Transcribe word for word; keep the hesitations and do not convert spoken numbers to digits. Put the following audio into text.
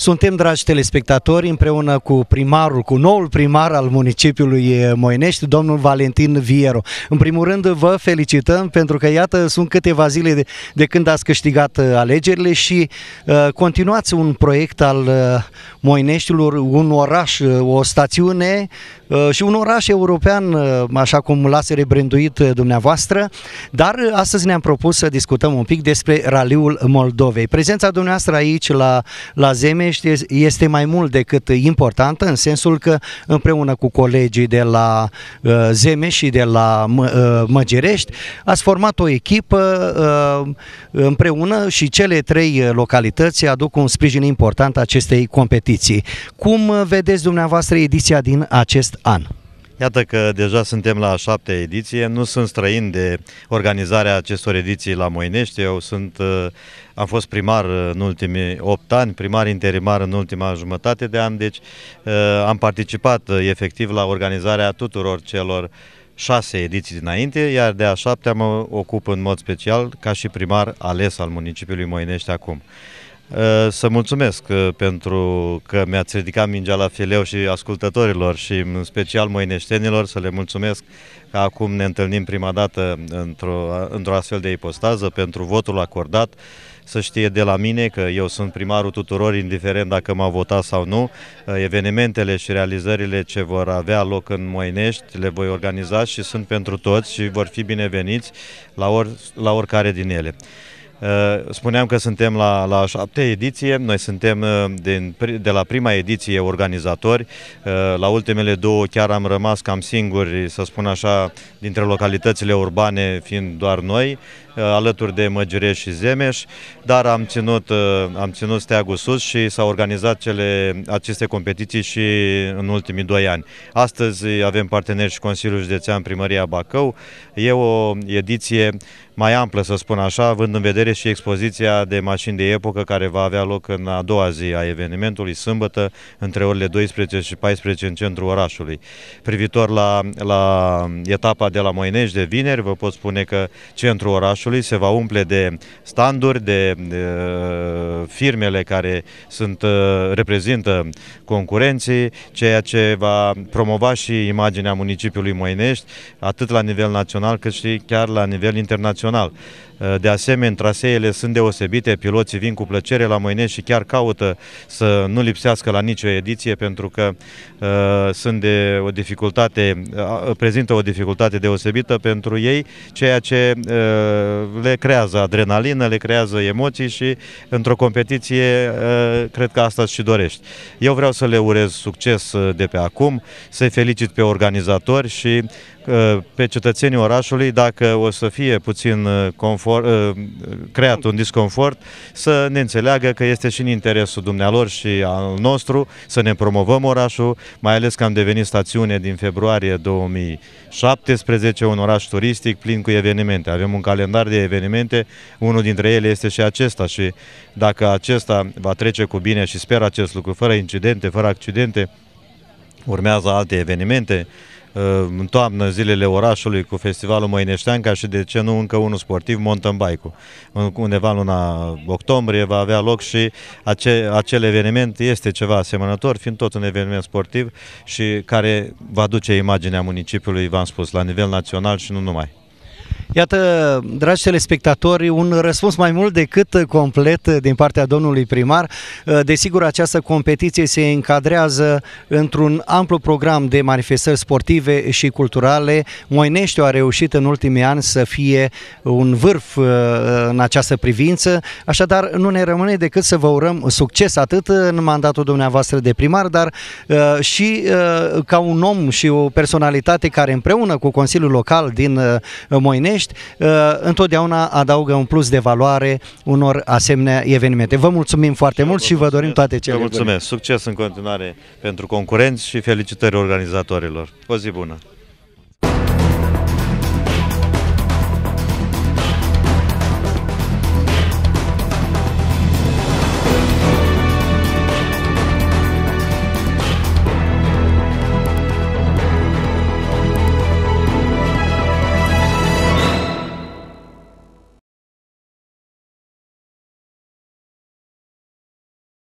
Suntem, dragi telespectatori, împreună cu primarul, cu noul primar al municipiului Moinești, domnul Valentin Vieru. În primul rând vă felicităm pentru că, iată, sunt câteva zile de, de când ați câștigat alegerile și uh, continuați un proiect al uh, Moineștilor, un oraș, o stațiune uh, și un oraș european, uh, așa cum l-ați rebranduit uh, dumneavoastră, dar uh, astăzi ne-am propus să discutăm un pic despre Raliul Moldovei. Prezența dumneavoastră aici la, la Zeme este mai mult decât importantă, în sensul că împreună cu colegii de la uh, Zeme și de la mă, uh, Măgerești ați format o echipă uh, împreună și cele trei localități aduc un sprijin important acestei competiții. Cum vedeți dumneavoastră ediția din acest an? Iată că deja suntem la a șaptea ediție, nu sunt străin de organizarea acestor ediții la Moinești, eu sunt, am fost primar în ultimii opt ani, primar interimar în ultima jumătate de an, deci am participat efectiv la organizarea tuturor celor șase ediții dinainte, iar de a șaptea mă ocup în mod special ca și primar ales al municipiului Moinești acum. Să mulțumesc pentru că mi-ați ridicat mingea la fileu și ascultătorilor și în special moineștenilor, să le mulțumesc că acum ne întâlnim prima dată într-o într-o astfel de ipostază, pentru votul acordat. Să știe de la mine că eu sunt primarul tuturor, indiferent dacă m-a votat sau nu. Evenimentele și realizările ce vor avea loc în Moinești le voi organiza și sunt pentru toți și vor fi bineveniți la, or, la oricare din ele. Spuneam că suntem la, la a șaptea ediție, noi suntem de, de la prima ediție organizatori, la ultimele două chiar am rămas cam singuri, să spun așa, dintre localitățile urbane fiind doar noi, alături de Măgerești și Zemeș, dar am ținut, am ținut steagul sus și s-au organizat cele, aceste competiții și în ultimii doi ani. Astăzi avem parteneri și Consiliul Județean Primăria Bacău, e o ediție mai amplă, să spun așa, având în vedere și expoziția de mașini de epocă care va avea loc în a doua zi a evenimentului, sâmbătă, între orele douăsprezece și paisprezece în centrul orașului. Privitor la, la etapa de la Moinești de vineri, vă pot spune că centrul orașului se va umple de standuri, de, de firmele care sunt, reprezintă concurenții, ceea ce va promova și imaginea municipiului Moinești, atât la nivel național cât și chiar la nivel internațional. De asemenea, traseele sunt deosebite, piloții vin cu plăcere la Moinești și chiar caută să nu lipsească la nicio ediție, pentru că uh, sunt de o dificultate, uh, prezintă o dificultate deosebită pentru ei, ceea ce uh, le creează adrenalină, le creează emoții și într-o competiție uh, cred că asta și dorești. Eu vreau să le urez succes de pe acum, să-i felicit pe organizatori și uh, pe cetățenii orașului, dacă o să fie puțin confort, creat un disconfort, să ne înțeleagă că este și în interesul dumnealor și al nostru să ne promovăm orașul, mai ales că am devenit stațiune din februarie două mii șaptesprezece, un oraș turistic plin cu evenimente. Avem un calendar de evenimente, unul dintre ele este și acesta și dacă acesta va trece cu bine și sper acest lucru, fără incidente, fără accidente, urmează alte evenimente. În toamnă, zilele orașului cu festivalul Moineștean, ca și de ce nu încă unul sportiv, mountain bike-ul. Undeva în luna octombrie va avea loc și ace, acel eveniment este ceva asemănător, fiind tot un eveniment sportiv și care va duce imaginea municipiului, v-am spus, la nivel național și nu numai. Iată, dragi telespectatori, un răspuns mai mult decât complet din partea domnului primar. Desigur, această competiție se încadrează într-un amplu program de manifestări sportive și culturale. Moineștiul a reușit în ultimii ani să fie un vârf în această privință, așadar nu ne rămâne decât să vă urăm succes atât în mandatul dumneavoastră de primar, dar și ca un om și o personalitate care împreună cu Consiliul Local din Moinești întotdeauna adaugă un plus de valoare unor asemenea evenimente. Vă mulțumim foarte mult și vă dorim toate cele bune. Vă mulțumesc, succes în continuare pentru concurenți și felicitări organizatorilor. O zi bună!